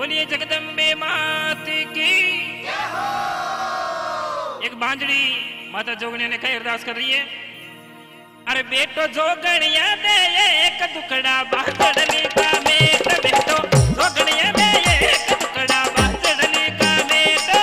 बोलिए जगदम्बे मात की। एक बांजड़ी माता जोगणिया ने कई अरदास कर रही है, अरे बेटो जोगणिया दे एक दुखड़ा बांजड़नी का मेट, बेटो जोगणिया दे एक दुखड़ा बांजड़नी का मेट।